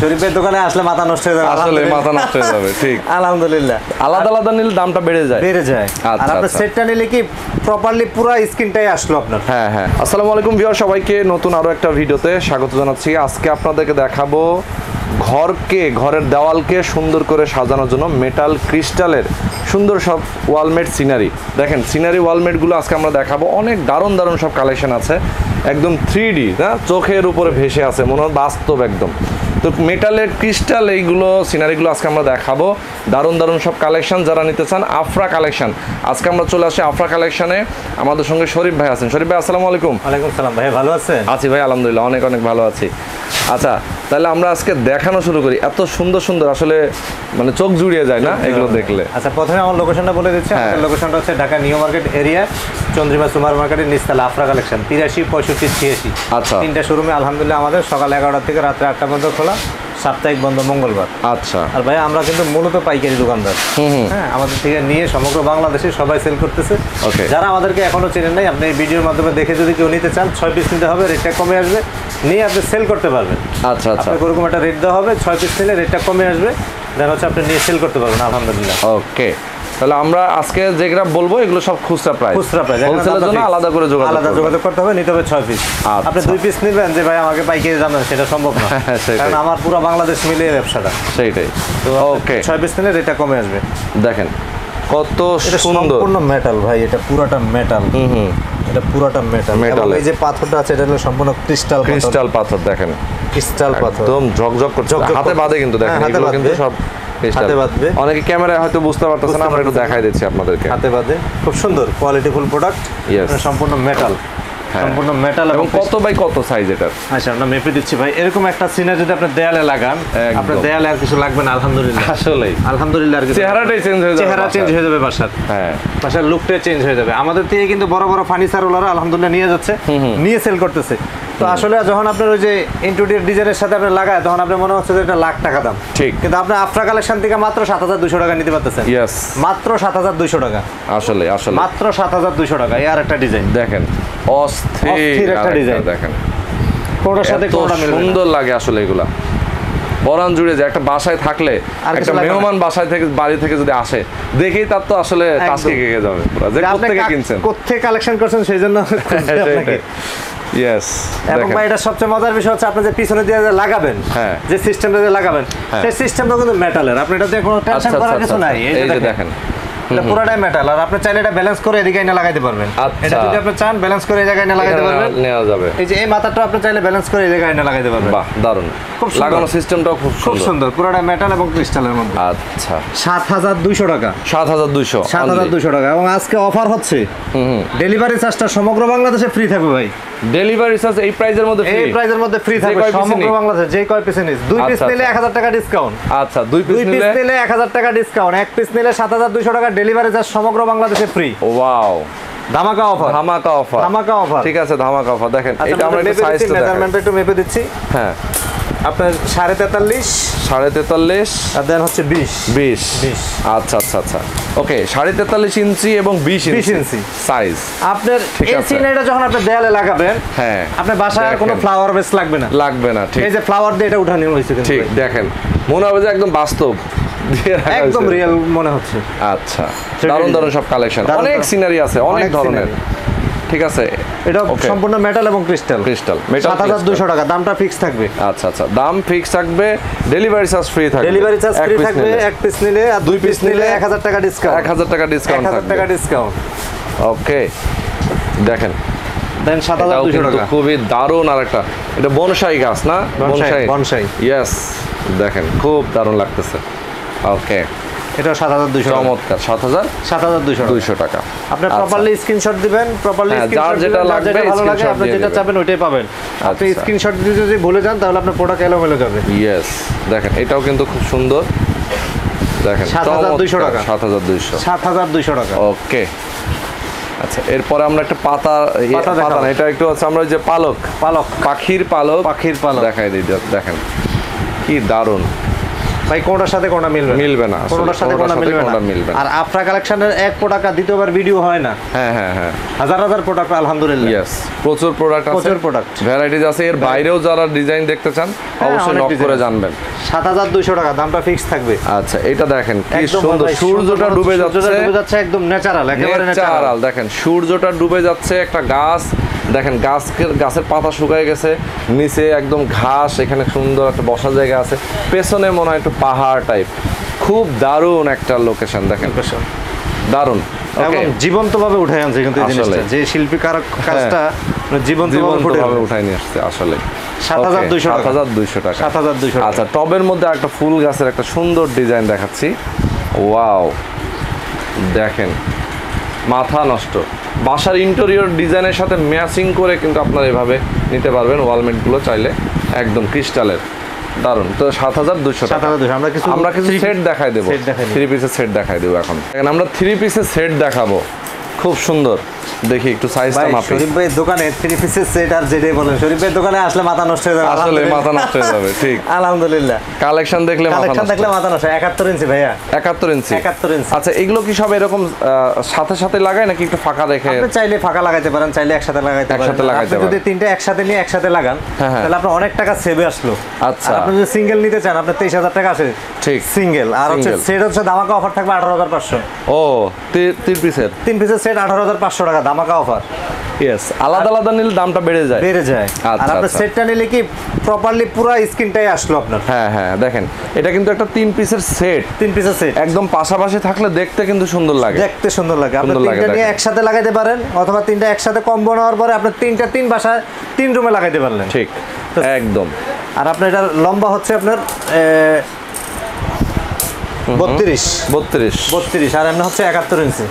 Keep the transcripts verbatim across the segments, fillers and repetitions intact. শরীফের দোকানে আসলে মাথা নষ্ট হয়ে যাবে আসলে মাথা নষ্ট হয়ে যাবে ঠিক আলহামদুলিল্লাহ আলাদা আলাদা নিলে দামটা বেড়ে যায় বেড়ে যায় আর আপনি সেটটা নিলে কি প্রপারলি পুরো স্ক্রিনটাই আসলো আপনার হ্যাঁ হ্যাঁ আসসালামু আলাইকুম ভিউয়ার সবাইকে নতুন আরো একটা ভিডিওতে স্বাগত জানাচ্ছি আজকে আপনাদেরকে দেখাবো ঘরকে ঘরের দেওয়ালকে সুন্দর করে সাজানোর জন্য মেটাল ক্রিস্টালের সুন্দর সব ওয়ালমেট সিনারি দেখেন সিনারি ওয়ালমেটগুলো আজকে আমরা দেখাবো অনেক দারুণ দারুণ সব কালেকশন আছে একদম থ্রি ডি না চোখের উপরে ভেসে আছে মনে হয় বাস্তব একদম তো মেটালের ক্রিস্টাল এইগুলো সিনারিগুলো আজকে আমরা দেখাবো দারুণ দারুণ সব কালেকশন যারা নিতে চান আফরা কালেকশন আজকে আমরা চলে আসি আফরা কালেকশনে আমাদের সঙ্গে শরীফ ভাই আছেন শরীফ ভাই আসসালামু আলাইকুম ওয়ালাইকুম সালাম ভাই ভালো আছেন আছি ভাই আলহামদুলিল্লাহ অনেক অনেক ভালো আছি আচ্ছা তাহলে আমরা আজকে দেখানো শুরু করি এত সুন্দর সুন্দর আসলে মানে চোখ জুড়িয়ে যায় না এগুলো দেখলে আচ্ছা প্রথমে আমার লোকেশনটা বলে দিচ্ছি আমাদের লোকেশনটা হচ্ছে Dhaka new market area Chandrima super মার্কেটের নিচতলা আফরা কালেকশন তিরাশি পঁয়ষট্টি ছিয়াশি আচ্ছা তিনটা শোরুমে আলহামদুলিল্লাহ আমাদের সকাল এগারোটা থেকে রাত্রে আটটা পর্যন্ত খোলা সাপ্তাহিক বন্ধ মঙ্গলবার আচ্ছা আর ভাই আমরা কিন্তু মূলত পাইকারি দোকানদার হ্যাঁ আমাদের থেকে নিয়ে সমগ্র বাংলাদেশে সবাই সেল করতেছে যারা আমাদেরকে এখনো চেনেন নাই আপনি এই ভিডিওর মাধ্যমে দেখে যদি কেউ নিতে চান ছয় পিস নিতে হবে রেটটা কমে আসবে নিয়ে আপনি সেল করতে পারবেন আচ্ছা আচ্ছা আপনাকে ওরকম একটা রেট দেওয়া হবে ছয় পিস নিলে রেটটা কমে আসবে দেন হচ্ছে আপনি নিয়ে সেল করতে পারবেন আলহামদুলিল্লাহ ওকে তাহলে আমরা আজকে যেগুলো বলবো এগুলো সব খুচরা প্রাইস খুচরা প্রাইস হোলসেলের জন্য আলাদা করে যোগাযোগ আলাদা যোগাযোগ করতে হবে নিতে হবে ছয় পিস আপনি দুই পিস নেবেন যে ভাই আমাকে পাইকারি দাম দেন সেটা সম্ভব না কারণ আমার পুরো বাংলাদেশ মিলে ব্যবসাটা সেইটাই তো ওকে ছয় পিস নিলে রেটটা কমে আসবে দেখেন কত সুন্দর সম্পূর্ণ মেটাল ভাই এটা পুরোটা মেটাল হুম হুম এটা পুরোটা মেটাল এবং এই যে পাথরটা আছে এটা হলো সম্পূর্ণ ক্রিস্টাল পাথর ক্রিস্টাল পাথর দেখেন ক্রিস্টাল পাথর একদম ঝকঝক করছে হাতে বাঁধে কিন্তু দেখেন এগুলো কিন্তু সব অনেকে ক্যামেরায় হয়তো বুঝতে পারতেছেন আমরা একটু দেখাই দিচ্ছি আপনাদেরকে হাতে বাদে খুব সুন্দর কোয়ালিটিফুল প্রোডাক্ট সম্পূর্ণ মেটাল সম্পূর্ণ মেটাল এবং কত বাই কত সাইজ এটা আচ্ছা আমরা মেপে দিচ্ছি ভাই এরকম একটা সিনারি যদি আপনি দেয়ালে লাগান আপনার দেয়ালে আর কিছু লাগবে না আলহামদুলিল্লাহ আসলে আলহামদুলিল্লাহ আর কিছু চেহারাটাই চেঞ্জ হয়ে যাবে চেহারা চেঞ্জ হয়ে যাবে বাসার হ্যাঁ বাসার লুকটা চেঞ্জ হয়ে যাবে আমাদের থেকে কিন্তু বড় বড় ফার্নিচার ওলারা আলহামদুলিল্লাহ নিয়ে যাচ্ছে নিয়ে সেল করতেছে তো আসলে যখন আপনার ওই যে ইন্টেরিয়র ডিজাইনের সাথে আপনি লাগায় তখন আপনার মনে হচ্ছে যে এটা লাখ টাকা দাম ঠিক কিন্তু আপনি আফরা কালেকশন থেকে মাত্র সাত হাজার দুইশো টাকা নিতে পারতেছেন यस মাত্র সাত হাজার দুইশো টাকা আসলে আসলে মাত্র সাত হাজার দুইশো টাকা এর একটা ডিজাইন দেখেন অস্থির একটা ডিজাইন দেখেন কোটার সাথে কোটা মিলে সুন্দর লাগে আসলে এগুলা বরান জুড়ে যায় একটা বাসায় থাকলে একটা মেহমান বাসায় থেকে বাড়ি থেকে যদি আসে দেখেই তার তো আসলে টাস্কে গিয়ে যাবে পুরো যে কোথা থেকে কিনছেন কোথা থেকে কালেকশন করছেন সেইজন্য আপনাকে Yes. এবং ভাই এটা সবচেয়ে মজার বিষয় হচ্ছে আপনি যে পিছনে দিয়ে যে লাগাবেন হ্যাঁ যে সিস্টেমটা দিয়ে লাগাবেন সেই সিস্টেমটা কিন্তু মেটালের আপনি এটা দিয়ে কোনো টেনশন করার কিছু নাই এই যে দেখেন এটা পুরোটাই মেটাল আর আপনি চাইলে এটা ব্যালেন্স করে এদিকে এনে লাগাইতে পারবেন এটা যদি আপনি চান ব্যালেন্স করে এই জায়গায় এনে লাগাইতে পারবেন নেওয়া যাবে এই যে এই মাথাটা আপনি চাইলে ব্যালেন্স করে এই জায়গায় এনে লাগাইতে পারবেন বাহ দারুণ খুব লাগানো সিস্টেমটাও খুব সুন্দর খুব সুন্দর পুরোটা মেটাল এবং ক্রিস্টালের মধ্যে আচ্ছা সাত হাজার দুইশো টাকা সাত হাজার দুইশো সাত হাজার দুইশো টাকা এবং আজকে অফার হচ্ছে হুম ডেলিভারি চার্জটা সমগ্র বাংলাদেশে ফ্রি থাকবে ভাই ডেলিভারি চার্জ এই প্রাইজের মধ্যে ফ্রি এই প্রাইজের মধ্যে ফ্রি থাকবে সমগ্র বাংলাদেশে যে কয় পিস নিস দুই পিস নিলে এক হাজার টাকা ডিসকাউন্ট আচ্ছা দুই পিস নিলে দুই পিস নিলে এক হাজার টাকা ডিসকাউন্ট এক পিস নিলে সাত হাজার দুইশো টাকা ডেলিভারি চার্জ সমগ্র বাংলাদেশে ফ্রি ওয়াও ধামাকা অফার ধামাকা অফার ধামাকা অফার ঠিক আছে ধামাকা অফার দেখেন এটা আমরা একটা সাইজ মেজারমেন্ট একটু মেপে দিচ্ছি হ্যাঁ আপনার সাড়ে তেতাল্লিশ সাড়ে তেতাল্লিশ আর দেন হচ্ছে বিশ বিশ বিশ আচ্ছা আচ্ছা আচ্ছা ওকে সাড়ে তেতাল্লিশ ইঞ্চি এবং বিশ ইঞ্চি সাইজ আপনার এই সিনারিটা যখন আপনি দেয়ালে লাগাবেন হ্যাঁ আপনার বাসায় আর কোনো ফ্লাওয়ার বেস লাগবে না লাগবে না ঠিক এই যে ফ্লাওয়ার দিয়ে এটা উঠানো হয়েছে কিন্তু ঠিক দেখেন মনে হবে যে একদম বাস্তব একদম রিয়েল মনে হচ্ছে আচ্ছা দারুণ দারুণ সব কালেকশন অনেক সিনারি আছে অনেক ধরনের ঠিক আছে এটা সম্পূর্ণ মেটাল এবং ক্রিস্টাল ক্রিস্টাল সাত হাজার দুইশো টাকা দামটা ফিক্স থাকবে আচ্ছা আচ্ছা দাম ফিক্স থাকবে ডেলিভারি চার্জ ফ্রি থাকবে ডেলিভারি চার্জ ফ্রি থাকবে এক পিস নিলে আর দুই পিস নিলে এক হাজার টাকা ডিসকাউন্ট এক হাজার টাকা ডিসকাউন্ট থাকবে এক হাজার টাকা ডিসকাউন্ট ওকে দেখেন দেন সাত হাজার দুইশো টাকা খুবই দারুণ আরেকটা এটা বনসাই গাছ না বনসাই বনসাই यस দেখেন খুব দারুণ লাগতেছে ওকে এটা সাত হাজার দুইশো চমৎকার সাত হাজার দুইশো টাকা। আপনি প্রপারলি স্ক্রিনশট দিবেন, প্রপারলি স্ক্রিনশট যেটা লাগবে ভালো লাগে আপনি যেটা চাবেন ওইটাই পাবেন। আপনি স্ক্রিনশট দিয়ে যদি ভুলে যান তাহলে আপনার প্রোডাক্ট এলোমেলো যাবে। ইয়েস দেখেন এটাও কিন্তু খুব সুন্দর, দেখেন সাত হাজার দুইশো টাকা সাত হাজার দুইশো সাত হাজার দুইশো টাকা। ওকে আচ্ছা এরপরে আমরা একটা পাতা পাতা না এটা একটু আছে আমরা যে পালক পালক পাখির পালক পাখির পালক দেখাই দিই। দেখেন কি দারুণ ভাই, কোনটার সাথে কোনটা মিলবে মিলবে না, কোনটার সাথে কোনটা মিলবে না। আর আপনার কালেকশনের এক প্রোডাক্ট দ্বিতীয়বার ভিডিও হয় না। হ্যাঁ হ্যাঁ হ্যাঁ হাজার হাজার প্রোডাক্ট আলহামদুলিল্লাহ। ইয়েস প্রচুর প্রোডাক্ট আছে, প্রচুর প্রোডাক্ট ভ্যারাইটিজ আছে। এর বাইরেও যারা ডিজাইন দেখতে চান অবশ্যই নক করে জানবেন। সাত হাজার দুইশো টাকা দামটা ফিক্স থাকবে। আচ্ছা এটা দেখেন কি সুন্দর, সূর্যটা ডুবে যাচ্ছে ডুবে যাচ্ছে একদম ন্যাচারাল, একেবারে ন্যাচারাল। দেখেন সূর্যটা ডুবে যাচ্ছে, একটা গাছ দেখেন গাছের গাছের পাতা শুকায় গেছে, নিচে একদম ঘাস, এখানে সুন্দর একটা বসার জায়গা আছে, পেছনে মনে হয় একটু পাহাড় টাইপ, খুব দারুণ একটা লোকেশন। দেখেন দারুণ এবং জীবন্তভাবে উঠে আনছে কিন্তু এই জিনিসটা, যে শিল্পী কারক কাজটা জীবন্তভাবে উঠায় নিয়ে আসছে আসলে। সাত হাজার দুইশো টাকা সাত হাজার দুইশো টাকা সাত হাজার দুইশো। আচ্ছা টবের মধ্যে একটা ফুল গাছের একটা সুন্দর ডিজাইন দেখাচ্ছি। ওয়াও দেখেন মাথা নষ্ট, বাসার ইন্টেরিয়র ডিজাইনের সাথে ম্যাচিং করে কিন্তু আপনারা এভাবে নিতে পারবেন ওয়ালমেটগুলো চাইলে, একদম ক্রিস্টালের দারুন। তো সাত হাজার দুইশো টাকা আমরা কিছু আমরা কিছু সেট দেখাই দেবো, থ্রি পিসের সেট দেখাই দেবো। এখন আমরা থ্রি পিসের সেট দেখাবো, খুব সুন্দর। দেখি একটু সাইজটা মাপি। শরীফ ভাই দোকানে থ্রি পিসের সেট আর যেটাই বলেন, শরীফ ভাই দোকানে আসলে মাথা নষ্ট হয়ে যাবে, আসলে মাথা নষ্ট হয়ে যাবে। ঠিক আলহামদুলিল্লাহ কালেকশন দেখলে মাথা নষ্ট, কালেকশন দেখলে মাথা নষ্ট। একাত্তর ইঞ্চি ভাইয়া একাত্তর ইঞ্চি একাত্তর ইঞ্চি। আচ্ছা এগুলো কি সব এরকম সাথে সাথে লাগায় নাকি একটু ফাঁকা রেখে? আপনি চাইলে ফাঁকা লাগাইতে পারেন, চাইলে একসাথে লাগাইতে পারেন, একসাথে লাগাইতে পারেন। যদি তিনটা একসাথে নিয়ে একসাথে লাগান তাহলে আপনার অনেক টাকা সেভ আসলো। আচ্ছা আপনি যদি সিঙ্গেল নিতে চান আপনার তেইশ হাজার টাকা আছে ঠিক সিঙ্গেল, আর হচ্ছে সেট হচ্ছে ধামাকা অফার থাকবে আঠারো হাজার পাঁচশো। ও তিন পিসের তিন পিসের সেট আঠারো হাজার পাঁচশো টাকা ধামাকা অফার। ইয়েস আলাদা আলাদা নিলে দামটা বেড়ে যায় বেড়ে যায়। আর আপনি সেটটা নিলে কি প্রপারলি পুরো স্ক্রিনটাই আসলো আপনার। হ্যাঁ হ্যাঁ দেখেন এটা কিন্তু একটা তিন পিসের সেট, তিন পিসের সেট একদম পাশাপাশি থাকলে দেখতে কিন্তু সুন্দর লাগে, দেখতে সুন্দর লাগে। আপনি তিনটা নিয়ে একসাথে লাগাইতে পারেন অথবা তিনটা একসাথে কম্বো নেওয়ার পরে আপনি তিনটা তিন বাসায় তিন রুমে লাগাইতে পারলেন। ঠিক একদম। আর আপনার এটা লম্বা হচ্ছে আপনার বত্রিশ বত্রিশ বত্রিশ আর এমনি হচ্ছে একাত্তর ইঞ্চি।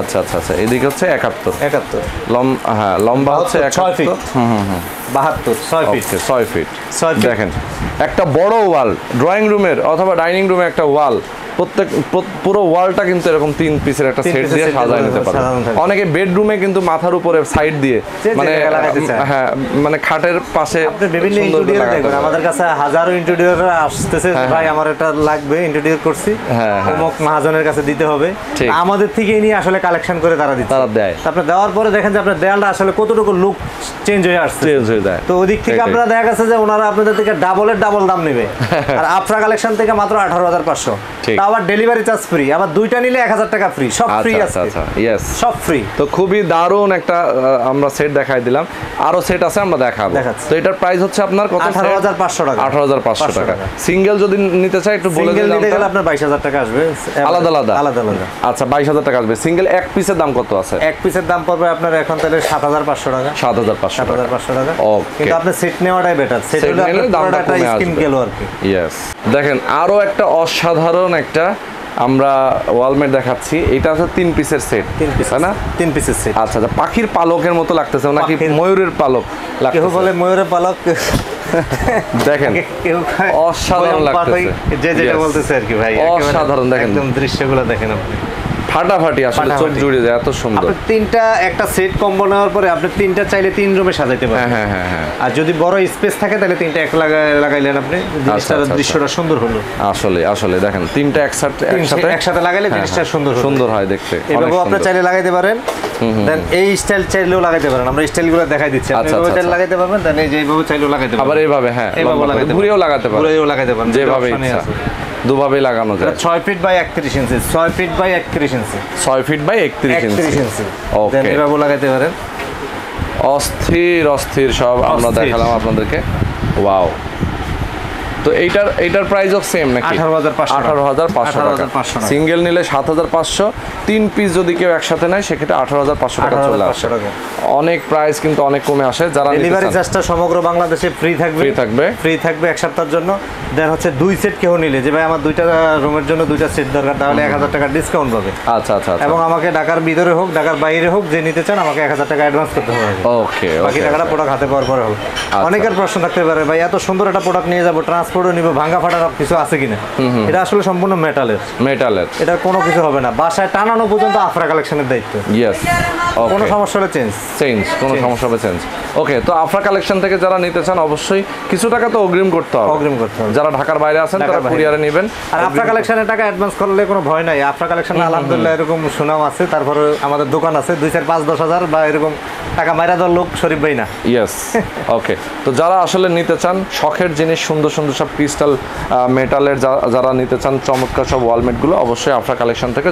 আচ্ছা আচ্ছা আচ্ছা এদিকে হচ্ছে একাত্তর একাত্তর লম্বা, হ্যাঁ লম্বা হচ্ছে ছয় ফিট বাহাত্তর ছয় ফিট ছয় ফিট ছয় ফিট। দেখেন একটা বড় ওয়াল ড্রয়িং রুমের অথবা ডাইনিং রুমের একটা ওয়াল, প্রত্যেক পুরো ওয়ালটা কিন্তু এরকম তিন পিসের একটা সেট দিয়ে সাজায় নিতে পারবে। অনেকে বেডরুমে কিন্তু মাথার উপরে সাইড দিয়ে মানে হ্যাঁ মানে খাটের পাশে আপনি বিভিন্ন ইন্টেরিয়র দেখবেন, আমাদের কাছে হাজারো ইন্টেরিয়র আসতেছে ভাই আমার এটা লাগবে ইন্টেরিয়র করছি অমুক মহাজনের কাছে দিতে হবে, আমাদের থেকেই নিয়ে আসলে কালেকশন করে তারা দিতে তারা দেয়। তারপরে দেওয়ার পরে দেখেন যে আপনার দেয়ালটা আসলে কতটুকু লুক চেঞ্জ হয়ে আসছে, চেঞ্জ হয়ে যায়। তো ওদিক থেকে আপনারা দেখা গেছে যে ওনারা আপনাদের থেকে ডাবলের ডাবল দাম নেবে, আর আপনার কালেকশন থেকে মাত্র আঠারো হাজার পাঁচশো। আবার ডেলিভারি চার্জ ফ্রি, আবার দুইটা নিলে এক হাজার টাকা ফ্রি, সব ফ্রি আছে। আচ্ছা ইয়েস সব ফ্রি। তো খুবই দারুণ একটা আমরা সেট দেখাই দিলাম, আরো সেট আছে আমরা দেখাবো। তো এটার প্রাইস হচ্ছে আপনার কত? আঠারো হাজার পাঁচশো টাকা আঠারো হাজার পাঁচশো টাকা। সিঙ্গেল যদি নিতে চাই একটু বলে দিলাম, সিঙ্গেল নিতে গেলে আপনার বাইশ হাজার টাকা আসবে আলাদা আলাদা আলাদা আলাদা। আচ্ছা বাইশ হাজার টাকা আসবে সিঙ্গেল। এক পিসের দাম কত আছে? এক পিসের দাম পড়বে আপনার এখন তাহলে সাত হাজার পাঁচশো টাকা সাত হাজার পাঁচশো সাত হাজার পাঁচশো টাকা। ওকে কিন্তু আপনি সেট নেওয়াটাই বেটার, সেট নিলে দামটা কমে আসবে সিঙ্গেল আর কি। ইয়েস দেখেন আরো একটা অসাধারণ একটা আমরা ওয়ালমেট দেখাচ্ছি, এটা হচ্ছে তিন পিসের সেট না তিন পিসের সেট। আচ্ছা পাখির পালকের মতো লাগতেছে নাকি ময়ূরের পালক লাগছে? কেউ বলে ময়ূরের পালক, দেখেন অসাধারণ লাগতেছে, যে যেটা বলতেছে আর কি ভাই অসাধারণ। দেখেন একদম দৃশ্যগুলো দেখেন আপনি ফাটাফাটি আসলে চোখ জুড়ে যায়, এত সুন্দর। আপনি তিনটা একটা সেট কম্বো নেওয়ার পরে আপনি তিনটা চাইলে তিন রুমে সাজাইতে পারেন। হ্যাঁ হ্যাঁ হ্যাঁ আর যদি বড় স্পেস থাকে তাহলে তিনটা এক লাগাইলেন আপনি, জিনিসটার দৃশ্যটা সুন্দর হলো আসলে। আসলে দেখেন তিনটা একসাথে একসাথে একসাথে লাগাইলে জিনিসটা সুন্দর সুন্দর হয় দেখতে। এভাবেও আপনি চাইলে লাগাইতে পারেন, দেন এই স্টাইল চাইলেও লাগাইতে পারেন, আমরা স্টাইলগুলো দেখাই দিচ্ছি। আপনি এইভাবে লাগাইতে পারবেন, দেন এই যেভাবে চাইলেও লাগাইতে পারবেন, আবার এইভাবে হ্যাঁ এইভাবে লাগাইতে ঘুরেও লাগাতে পারেন, ঘুরেও লাগাইতে পারেন, যেভাবে ইচ্ছা দুভাবে লাগানো যায়। ছয় ফিট বাই একত্রিশ ইঞ্চি ছয় ফিট বাই একত্রিশ ইঞ্চি ছয় ফিট বাই একত্রিশ ইঞ্চি এভাবে লাগাইতে পারেন। অস্থির অস্থির সব আমরা দেখালাম আপনাদেরকে। ওয়াও তো এইটার এইটার প্রাইসও সেম নাকি? আঠারো হাজার পাঁচশো সিঙ্গেল নিলে সাত হাজার পাঁচশো, তিন পিস যদি কেউ একসাথে নেয় সেক্ষেত্রে আঠারো হাজার পাঁচশো টাকা চলে আসে। অনেক প্রাইস কিন্তু অনেক কমে আসে। যারা ডেলিভারি চার্জটা সমগ্র বাংলাদেশে ফ্রি থাকবে, ফ্রি থাকবে ফ্রি থাকবে এক সপ্তাহের জন্য। দেন হচ্ছে দুই সেট কেউ নিলে যে ভাই আমার দুইটা রুমের জন্য দুইটা সেট দরকার, তাহলে এক হাজার টাকা ডিসকাউন্ট পাবে। আচ্ছা আচ্ছা। এবং আমাকে ঢাকার ভিতরে হোক ঢাকার বাইরে হোক যে নিতে চান আমাকে এক হাজার টাকা অ্যাডভান্স করতে হবে। ওকে, বাকি টাকাটা প্রোডাক্ট হাতে পাওয়ার পরে হবে। অনেকের প্রশ্ন থাকতে পারে ভাই এত সুন্দর একটা প্রোডাক্ট নিয়ে যাবো, ট্রান্সপোর্ট নিব, ভাঙা ফাটা সব কিছু আছে কিনা? এটা আসলে সম্পূর্ণ মেটালের, মেটালের এটা কোনো কিছু হবে না। বাসায় টানানো পর্যন্ত আফরা কালেকশনের দায়িত্ব। ইয়েস, কোনো সমস্যা হলে চেঞ্জ চেঞ্জ কোনো সমস্যা হবে চেঞ্জ। ওকে, তো আফরা কালেকশন থেকে যারা নিতে চান অবশ্যই কিছু টাকা তো অগ্রিম করতে হবে, অগ্রিম করতে হবে। যারা ঢাকার বাইরে আছেন তারা কুরিয়ারে নেবেন। আর আফরা কালেকশনের টাকা অ্যাডভান্স করলে কোনো ভয় নাই। আফরা কালেকশন আলহামদুলিল্লাহ এরকম সুনাম আছে। তারপরে আমাদের দোকান আছে দুই চার পাঁচ দশ হাজার বা এরকম টাকা মাইরা দেওয়ার লোক শরীফ ভাই না। Yes, okay. তো যারা আসলে নিতে চান শখের জিনিস, সুন্দর সুন্দর সব ক্রিস্টাল মেটালের যারা নিতে চান চমৎকার সব ওয়ালমেটগুলো অবশ্যই আফরা কালেকশন থেকে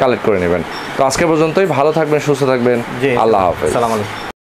কালেক্ট করে নেবেন। তো আজকে পর্যন্তই, ভালো থাকবেন, সুস্থ থাকবেন, আল্লাহ হাফেজ, আসসালামু আলাইকুম।